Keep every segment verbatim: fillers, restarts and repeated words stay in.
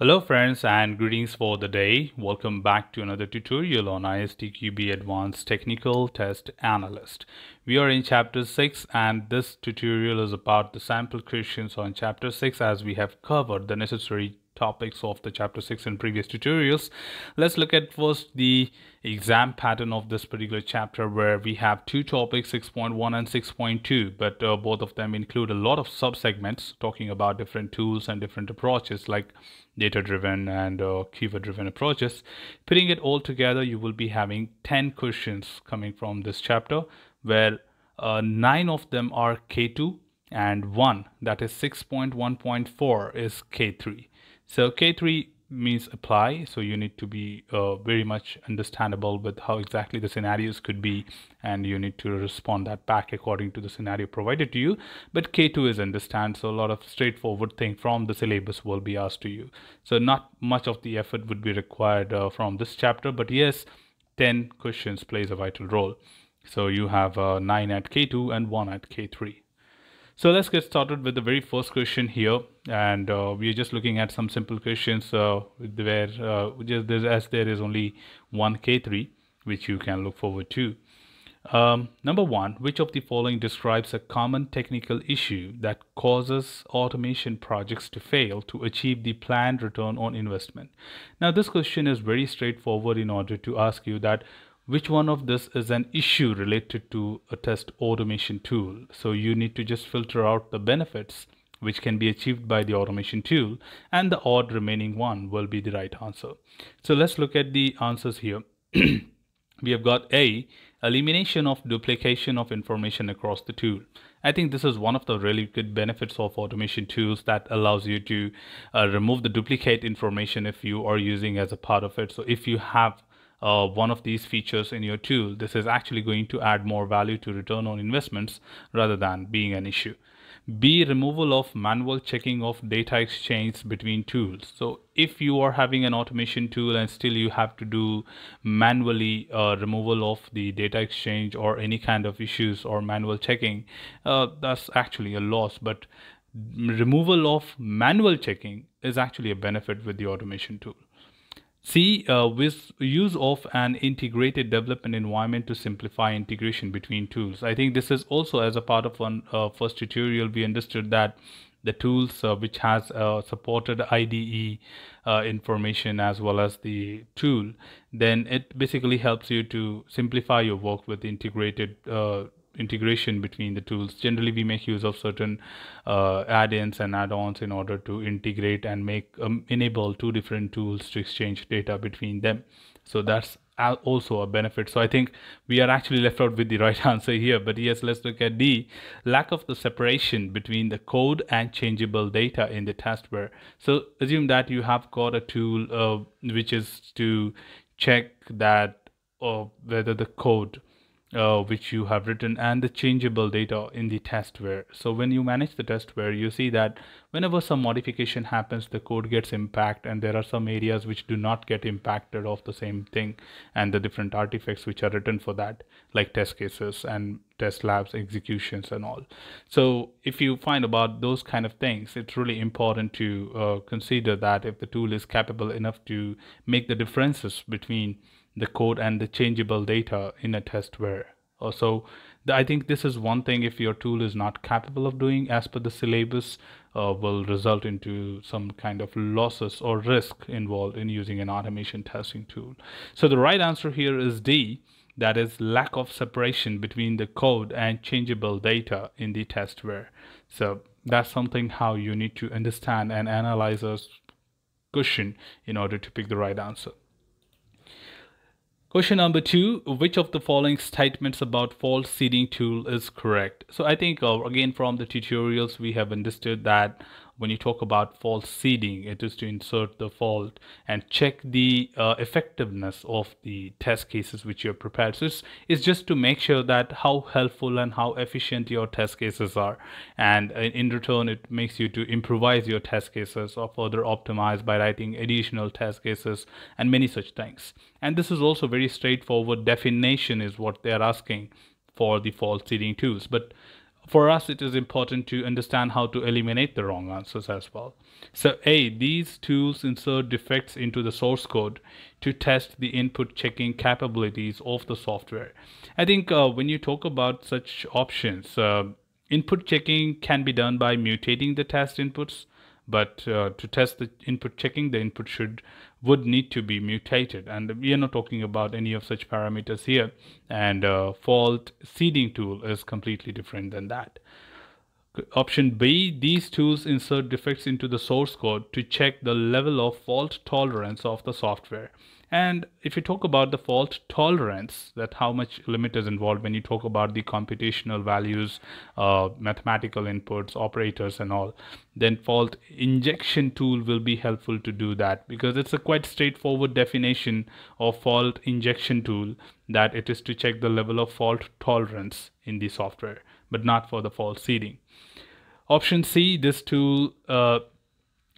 Hello friends and greetings for the day. Welcome back to another tutorial on I S T Q B Advanced Technical Test Analyst. We are in chapter six and this tutorial is about the sample questions on chapter six, as we have covered the necessary topics of the chapter six in previous tutorials. Let's look at first the exam pattern of this particular chapter, where we have two topics, six point one and six point two, but uh, both of them include a lot of sub segments talking about different tools and different approaches like data driven and uh, keyword driven approaches. Putting it all together, you will be having ten questions coming from this chapter, where uh, nine of them are K two and one, that is six point one point four, is K three. So K three means apply, so you need to be uh, very much understandable with how exactly the scenarios could be, and you need to respond that back according to the scenario provided to you. But K two is understand, so a lot of straightforward thing from the syllabus will be asked to you, so not much of the effort would be required uh, from this chapter. But yes, ten questions plays a vital role, so you have uh, nine at K two and one at K three. So let's get started with the very first question here, and uh, we are just looking at some simple questions uh, where uh, just there, as there is only one K three, which you can look forward to. Um, number one, which of the following describes a common technical issue that causes automation projects to fail to achieve the planned return on investment? Now this question is very straightforward in order to ask you that which one of this is an issue related to a test automation tool. So you need to just filter out the benefits which can be achieved by the automation tool, and the odd remaining one will be the right answer. So let's look at the answers here. We have got A, elimination of duplication of information across the tool. I think this is one of the really good benefits of automation tools, that allows you to uh, remove the duplicate information if you are using as a part of it. So if you have Uh, one of these features in your tool, this is actually going to add more value to return on investments rather than being an issue. B, removal of manual checking of data exchange between tools. So if you are having an automation tool and still you have to do manually uh, removal of the data exchange or any kind of issues or manual checking, uh, that's actually a loss. But removal of manual checking is actually a benefit with the automation tool. C, uh, with use of an integrated development environment to simplify integration between tools. I think this is also, as a part of one uh, first tutorial, we understood that the tools uh, which has uh, supported I D E uh, information as well as the tool, then it basically helps you to simplify your work with integrated uh, integration between the tools. Generally we make use of certain uh, add-ins and add-ons in order to integrate and make um, enable two different tools to exchange data between them. So that's also a benefit. So I think we are actually left out with the right answer here. But yes, let's look at D, lack of the separation between the code and changeable data in the testware. So assume that you have got a tool uh, which is to check that uh, whether the code Uh, which you have written and the changeable data in the testware. So when you manage the testware, you see that whenever some modification happens, the code gets impacted, and there are some areas which do not get impacted of the same thing, and the different artifacts which are written for that, like test cases and test labs, executions and all. So if you find about those kind of things, it's really important to uh, consider that if the tool is capable enough to make the differences between the code and the changeable data in a testware. Also, I think this is one thing, if your tool is not capable of doing as per the syllabus, uh, will result into some kind of losses or risk involved in using an automation testing tool. So the right answer here is D, that is lack of separation between the code and changeable data in the testware. So that's something how you need to understand and analyze a question in order to pick the right answer. Question number two, which of the following statements about fault seeding tool is correct? So I think uh, again from the tutorials we have understood that when you talk about fault seeding, it is to insert the fault and check the uh, effectiveness of the test cases which you have prepared. So it's, it's just to make sure that how helpful and how efficient your test cases are, and in return it makes you to improvise your test cases or further optimize by writing additional test cases and many such things. And this is also very straightforward. Definition is what they are asking for the fault seeding tools, but for us it is important to understand how to eliminate the wrong answers as well. So A, these tools insert defects into the source code to test the input checking capabilities of the software. I think uh, when you talk about such options, uh, input checking can be done by mutating the test inputs, but uh, to test the input checking, the input should would need to be mutated, and we are not talking about any of such parameters here. And uh, fault seeding tool is completely different than that. Option B, these tools insert defects into the source code to check the level of fault tolerance of the software. And if you talk about the fault tolerance, that how much limit is involved when you talk about the computational values, uh, mathematical inputs, operators and all, then fault injection tool will be helpful to do that, because it's a quite straightforward definition of fault injection tool, that it is to check the level of fault tolerance in the software, but not for the fault seeding. Option C, this tool uh,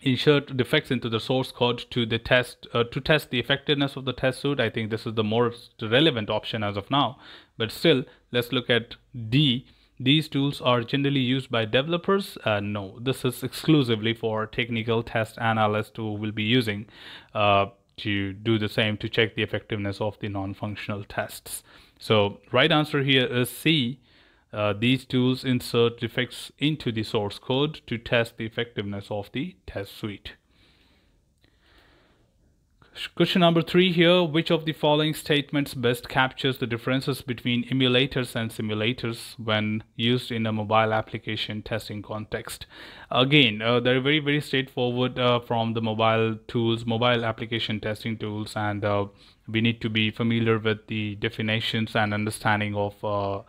insert defects into the source code to the test uh, to test the effectiveness of the test suite. I think this is the most relevant option as of now, but still let's look at D. These tools are generally used by developers. Uh, no, this is exclusively for technical test analysts who will be using uh, to do the same, to check the effectiveness of the non-functional tests. So right answer here is C. Uh, these tools insert defects into the source code to test the effectiveness of the test suite. Question number three here, which of the following statements best captures the differences between emulators and simulators when used in a mobile application testing context? Again, uh, they're very, very straightforward uh, from the mobile tools, mobile application testing tools, and uh, we need to be familiar with the definitions and understanding of uh,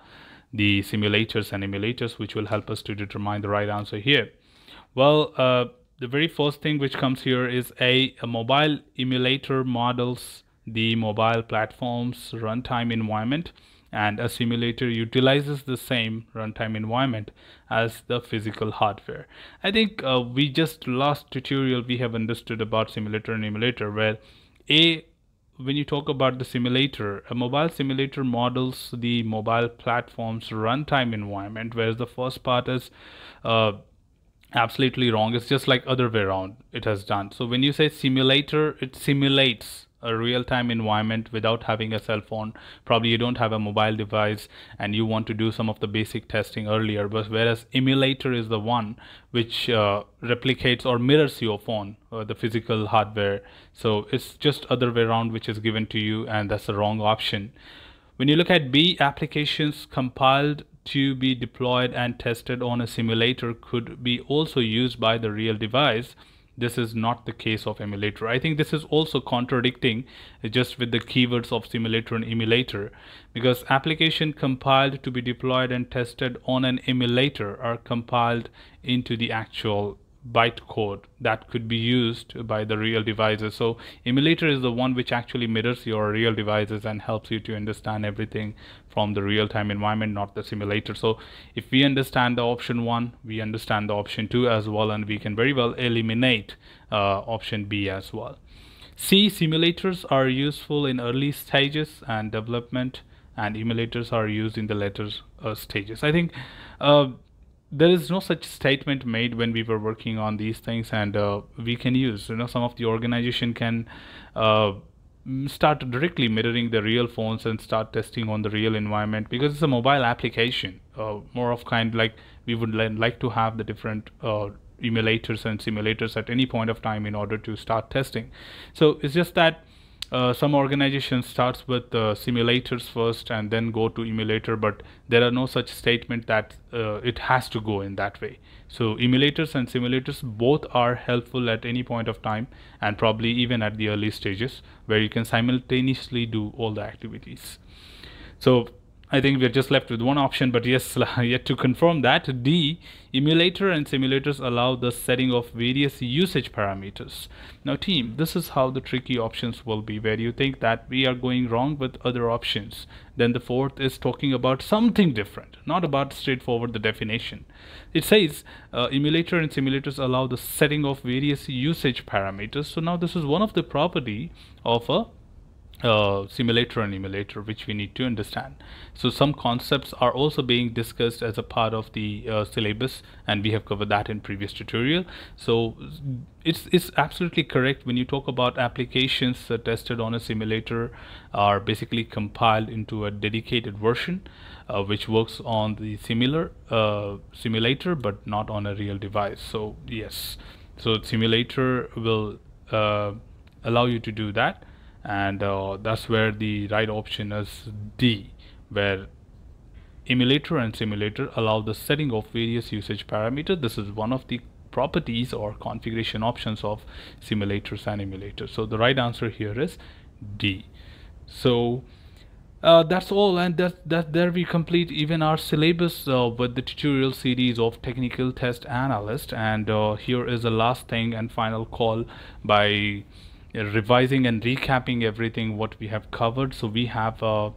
the simulators and emulators, which will help us to determine the right answer here. Well, uh, the very first thing which comes here is a, a mobile emulator models the mobile platform's runtime environment, and a simulator utilizes the same runtime environment as the physical hardware. I think uh, we just last tutorial we have understood about simulator and emulator, where a when you talk about the simulator, a mobile simulator models the mobile platform's runtime environment, whereas the first part is uh, absolutely wrong. It's just like other way around it has done. So when you say simulator, it simulates a real-time environment without having a cell phone. Probably you don't have a mobile device and you want to do some of the basic testing earlier, but whereas emulator is the one which uh, replicates or mirrors your phone, or the physical hardware. So it's just other way around which is given to you, and that's the wrong option. When you look at B, applications compiled to be deployed and tested on a simulator could be also used by the real device. This is not the case of emulator. I think this is also contradicting just with the keywords of simulator and emulator, because application compiled to be deployed and tested on an emulator are compiled into the actual bytecode that could be used by the real devices. So emulator is the one which actually mirrors your real devices and helps you to understand everything from the real-time environment, not the simulator. So if we understand the option one, we understand the option two as well, and we can very well eliminate uh, option B as well. C, simulators are useful in early stages and development, and emulators are used in the later uh, stages. I think uh, there is no such statement made when we were working on these things, and uh, we can use, you know, some of the organization can uh, start directly mirroring the real phones and start testing on the real environment, because it's a mobile application, uh, more of kind like we would like to have the different uh, emulators and simulators at any point of time in order to start testing. So it's just that Uh, some organization starts with uh, simulators first and then go to emulator, but there are no such statement that uh, it has to go in that way. So emulators and simulators both are helpful at any point of time, and probably even at the early stages where you can simultaneously do all the activities. So I think we're just left with one option, but yes, yet to confirm that. D, emulator and simulators allow the setting of various usage parameters. Now team, this is how the tricky options will be, where you think that we are going wrong with other options. Then the fourth is talking about something different, not about straightforward the definition. It says uh, emulator and simulators allow the setting of various usage parameters. So now this is one of the property of a Uh, simulator and emulator, which we need to understand. So some concepts are also being discussed as a part of the uh, syllabus, and we have covered that in previous tutorial. So it's, it's absolutely correct when you talk about applications uh, tested on a simulator are basically compiled into a dedicated version uh, which works on the similar uh, simulator but not on a real device. So yes, so simulator will uh, allow you to do that, and uh, that's where the right option is D, where emulator and simulator allow the setting of various usage parameters. This is one of the properties or configuration options of simulators and emulators. So the right answer here is D. So uh, that's all, and that, that there we complete even our syllabus uh, with the tutorial series of technical test analyst. And uh, here is the last thing and final call by Uh, revising and recapping everything what we have covered. So we have uh,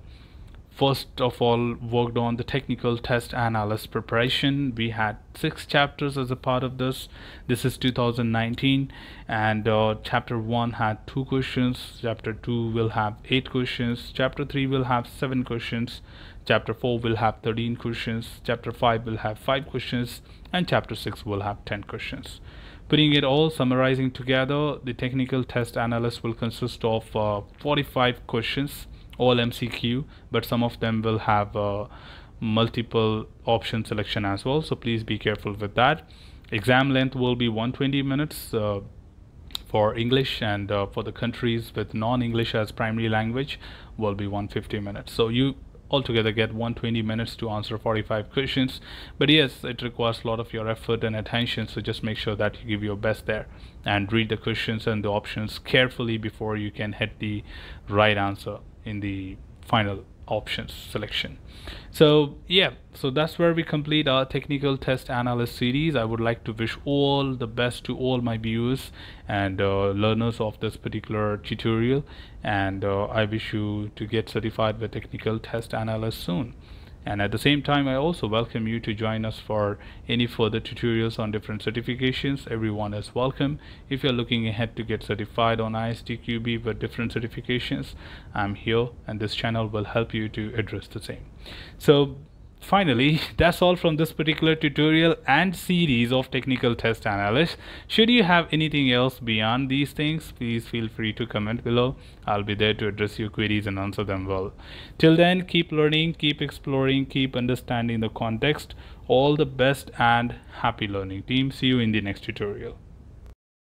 first of all worked on the technical test analyst preparation. We had six chapters as a part of this. This is two thousand nineteen, and uh, chapter one had two questions, chapter two will have eight questions, chapter three will have seven questions, chapter four will have thirteen questions, chapter five will have five questions, and chapter six will have ten questions. Putting it all, summarizing together, the technical test analyst will consist of uh, forty-five questions, all M C Q, but some of them will have uh, multiple option selection as well, so please be careful with that. Exam length will be one hundred twenty minutes uh, for English, and uh, for the countries with non-English as primary language will be one hundred fifty minutes. So you altogether get one hundred twenty minutes to answer forty-five questions, but yes, it requires a lot of your effort and attention, so just make sure that you give your best there and read the questions and the options carefully before you can hit the right answer in the final options selection. So yeah, so that's where we complete our technical test analyst series. I would like to wish all the best to all my viewers and uh, learners of this particular tutorial, and uh, I wish you to get certified with technical test analyst soon. And at the same time, I also welcome you to join us for any further tutorials on different certifications. Everyone is welcome. If you're looking ahead to get certified on I S T Q B with different certifications, I'm here, and this channel will help you to address the same. So finally, that's all from this particular tutorial and series of technical test analysts. Should you have anything else beyond these things, please feel free to comment below. I'll be there to address your queries and answer them well. Till then, keep learning, keep exploring, keep understanding the context. All the best and happy learning, team. See you in the next tutorial.